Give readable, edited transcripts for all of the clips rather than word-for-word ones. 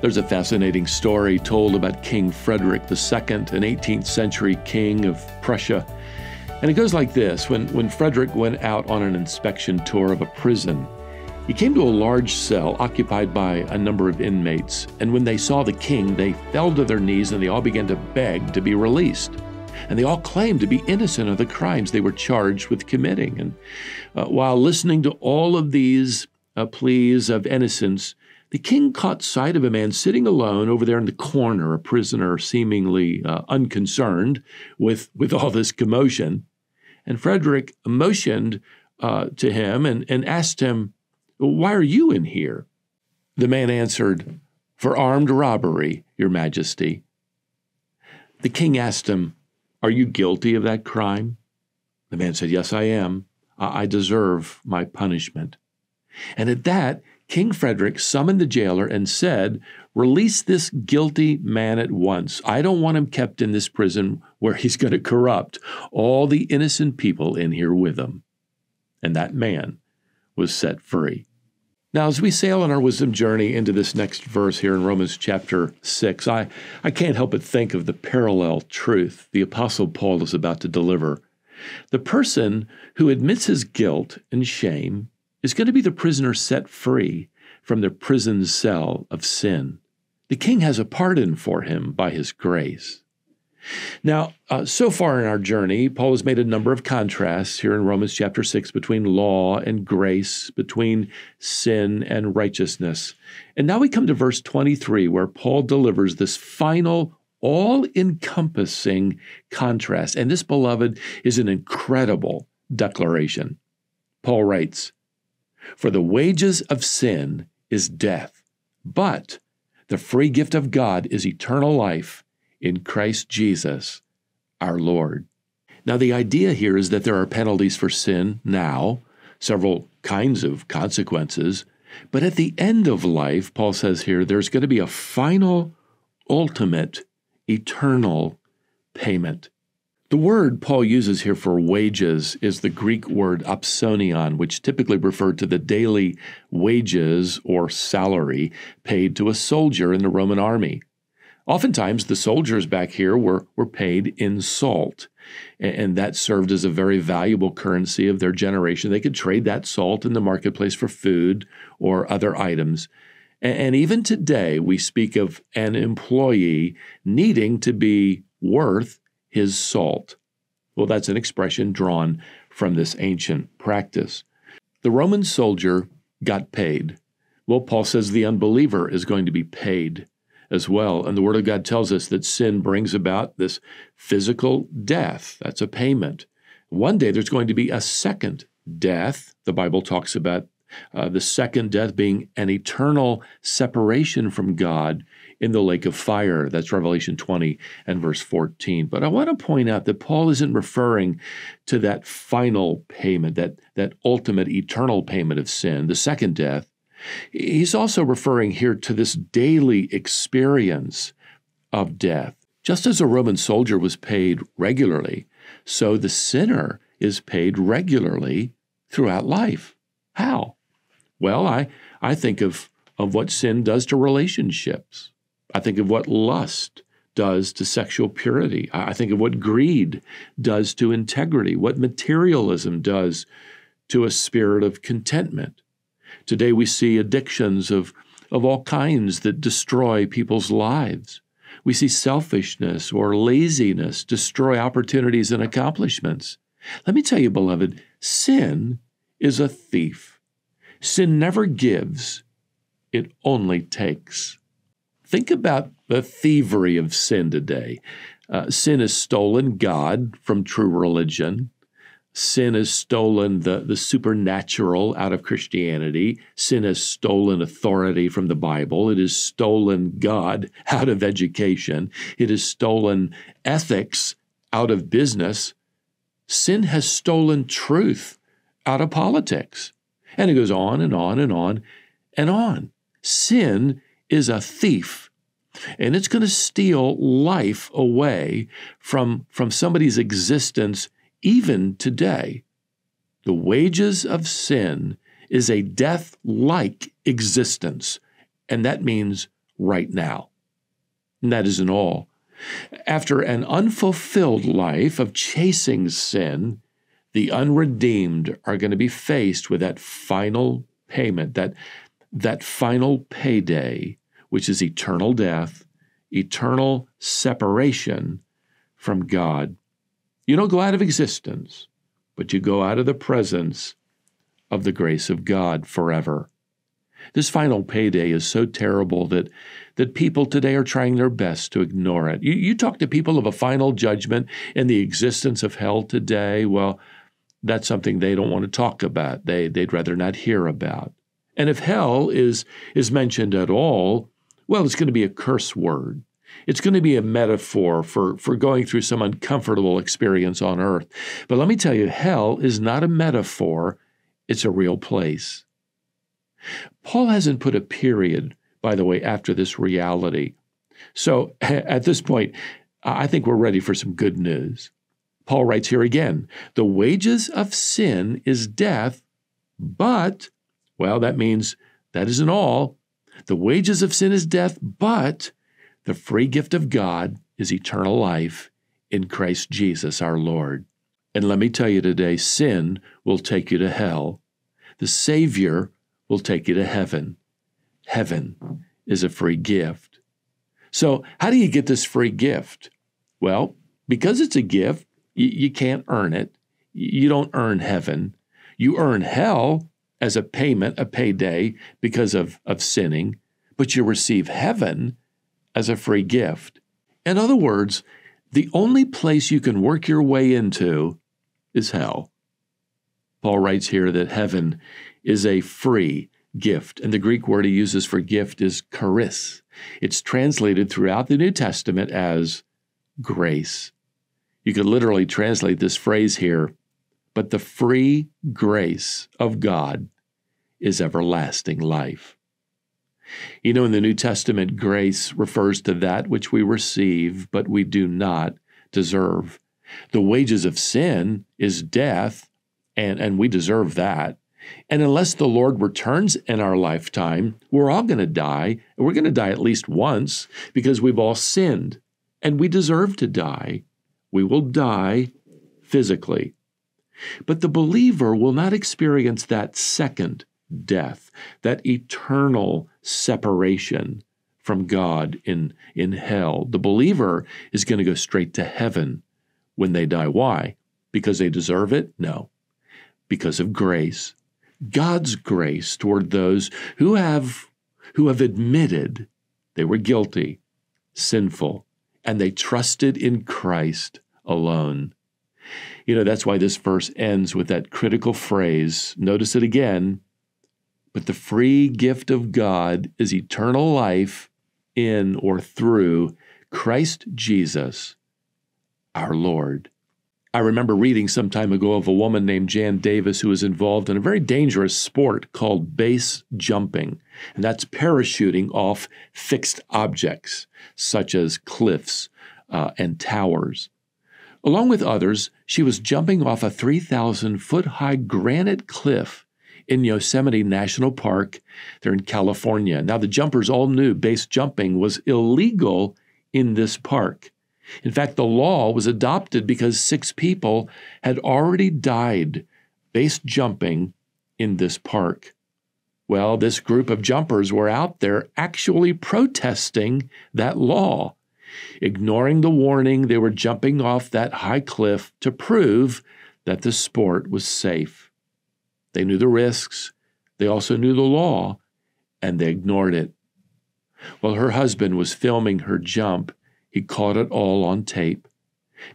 There's a fascinating story told about King Frederick the Second, an 18th century king of Prussia. And it goes like this. When Frederick went out on an inspection tour of a prison, he came to a large cell occupied by a number of inmates. And when they saw the king, they fell to their knees and they all began to beg to be released. And they all claimed to be innocent of the crimes they were charged with committing. And while listening to all of these pleas of innocence, the king caught sight of a man sitting alone over there in the corner, a prisoner seemingly unconcerned with all this commotion. And Frederick, motioned to him and asked him, "Why are you in here?" The man answered, "For armed robbery, Your Majesty." The king asked him, "Are you guilty of that crime?" The man said, "Yes, I am. I deserve my punishment." And at that, King Frederick summoned the jailer and said, "Release this guilty man at once. I don't want him kept in this prison where he's going to corrupt all the innocent people in here with him." And that man was set free. Now, as we sail on our wisdom journey into this next verse here in Romans chapter 6, I can't help but think of the parallel truth the Apostle Paul is about to deliver. The person who admits his guilt and shame is going to be the prisoner set free from the prison cell of sin. The king has a pardon for him by his grace. Now, so far in our journey, Paul has made a number of contrasts here in Romans chapter 6 between law and grace, between sin and righteousness. And now we come to verse 23, where Paul delivers this final, all-encompassing contrast. And this, beloved, is an incredible declaration. Paul writes, "For the wages of sin is death, but the free gift of God is eternal life in Christ Jesus, our Lord." Now, the idea here is that there are penalties for sin now, several kinds of consequences, but at the end of life, Paul says here, there's going to be a final, ultimate, eternal payment. The word Paul uses here for wages is the Greek word opsonion, which typically referred to the daily wages or salary paid to a soldier in the Roman army. Oftentimes, the soldiers back here were paid in salt, and that served as a very valuable currency of their generation. They could trade that salt in the marketplace for food or other items. And even today, we speak of an employee needing to be worth his salt. Well, that's an expression drawn from this ancient practice. The Roman soldier got paid. Well, Paul says the unbeliever is going to be paid as well. And the Word of God tells us that sin brings about this physical death. That's a payment. One day there's going to be a second death. The Bible talks about the second death being an eternal separation from God in the lake of fire. That's Revelation 20 and verse 14. But I want to point out that Paul isn't referring to that final payment, that ultimate eternal payment of sin, the second death. He's also referring here to this daily experience of death. Just as a Roman soldier was paid regularly, so the sinner is paid regularly throughout life. How? Well, I think of what sin does to relationships. I think of what lust does to sexual purity. I think of what greed does to integrity, what materialism does to a spirit of contentment. Today we see addictions of all kinds that destroy people's lives. We see selfishness or laziness destroy opportunities and accomplishments. Let me tell you, beloved, sin is a thief. Sin never gives, it only takes. Think about the thievery of sin today. Sin has stolen God from true religion. Sin has stolen the supernatural out of Christianity. Sin has stolen authority from the Bible. It has stolen God out of education. It has stolen ethics out of business. Sin has stolen truth out of politics. And it goes on and on and on and on. Sin is a thief, and it's going to steal life away from somebody's existence even today. The wages of sin is a death-like existence, and that means right now. And that isn't all. After an unfulfilled life of chasing sin, the unredeemed are going to be faced with that final payment, that final payday, which is eternal death, eternal separation from God. You don't go out of existence, but you go out of the presence of the grace of God forever. This final payday is so terrible that people today are trying their best to ignore it. You talk to people of a final judgment and the existence of hell today, well, that's something they don't want to talk about. They'd rather not hear about. And if hell is mentioned at all, well, it's going to be a curse word. It's going to be a metaphor for going through some uncomfortable experience on earth. But let me tell you, hell is not a metaphor. It's a real place. Paul hasn't put a period, by the way, after this reality. So at this point, I think we're ready for some good news. Paul writes here again, the wages of sin is death, but, well, that means that isn't all. The wages of sin is death, but the free gift of God is eternal life in Christ Jesus our Lord. And let me tell you today, sin will take you to hell. The Savior will take you to heaven. Heaven is a free gift. So how do you get this free gift? Well, because it's a gift, you can't earn it. You don't earn heaven. You earn hell as a payment, a payday, because of sinning, but you receive heaven as a free gift. In other words, the only place you can work your way into is hell. Paul writes here that heaven is a free gift, and the Greek word he uses for gift is charis. It's translated throughout the New Testament as grace. You could literally translate this phrase here, but the free grace of God is everlasting life. You know, in the New Testament, grace refers to that which we receive, but we do not deserve. The wages of sin is death, and we deserve that. And unless the Lord returns in our lifetime, we're all going to die. We're going to die at least once because we've all sinned, and we deserve to die. We will die physically. But the believer will not experience that second death, that eternal separation from God in hell. The believer is going to go straight to heaven when they die. Why? Because they deserve it? No. Because of grace. God's grace toward those who have admitted they were guilty, sinful, and they trusted in Christ alone. You know, that's why this verse ends with that critical phrase. Notice it again. But the free gift of God is eternal life in or through Christ Jesus, our Lord. I remember reading some time ago of a woman named Jan Davis who was involved in a very dangerous sport called base jumping, and that's parachuting off fixed objects such as cliffs and towers. Along with others, she was jumping off a 3,000-foot-high granite cliff in Yosemite National Park. They're in California. Now, the jumpers all knew base jumping was illegal in this park. In fact, the law was adopted because 6 people had already died base jumping in this park. Well, this group of jumpers were out there actually protesting that law. Ignoring the warning, they were jumping off that high cliff to prove that the sport was safe. They knew the risks, they also knew the law, and they ignored it. While her husband was filming her jump, he caught it all on tape.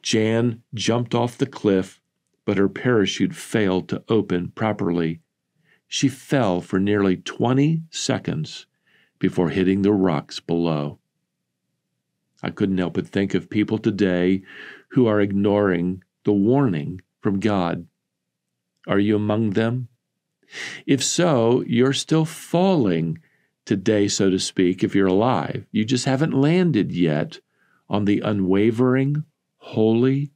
Jan jumped off the cliff, but her parachute failed to open properly. She fell for nearly 20 seconds before hitting the rocks below. I couldn't help but think of people today who are ignoring the warning from God. Are you among them? If so, you're still falling today, so to speak, if you're alive. You just haven't landed yet on the unwavering, holy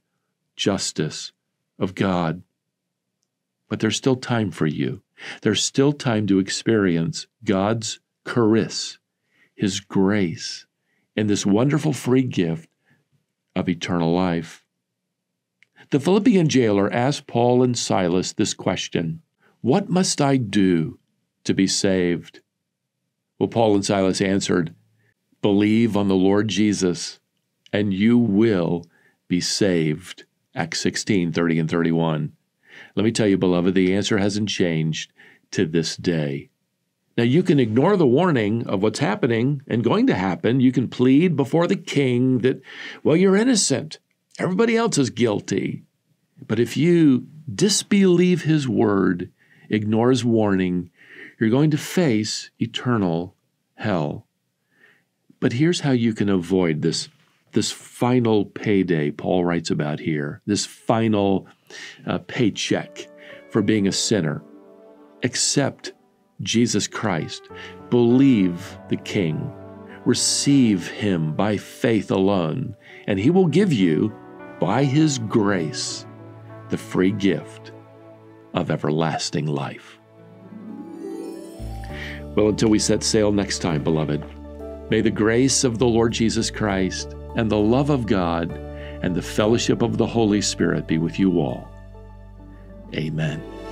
justice of God. But there's still time for you. There's still time to experience God's charis, His grace, and this wonderful free gift of eternal life. The Philippian jailer asked Paul and Silas this question, "What must I do to be saved?" Well, Paul and Silas answered, "Believe on the Lord Jesus, and you will be saved." Acts 16:30 and 31. Let me tell you, beloved, the answer hasn't changed to this day. Now, you can ignore the warning of what's happening and going to happen. You can plead before the king that, well, you're innocent. Everybody else is guilty. But if you disbelieve his word, ignore his warning, you're going to face eternal hell. But here's how you can avoid this final payday Paul writes about here, this final paycheck for being a sinner. Accept Jesus Christ. Believe the King. Receive Him by faith alone, and He will give you, by His grace, the free gift of everlasting life. Well, until we set sail next time, beloved, may the grace of the Lord Jesus Christ and the love of God and the fellowship of the Holy Spirit be with you all. Amen.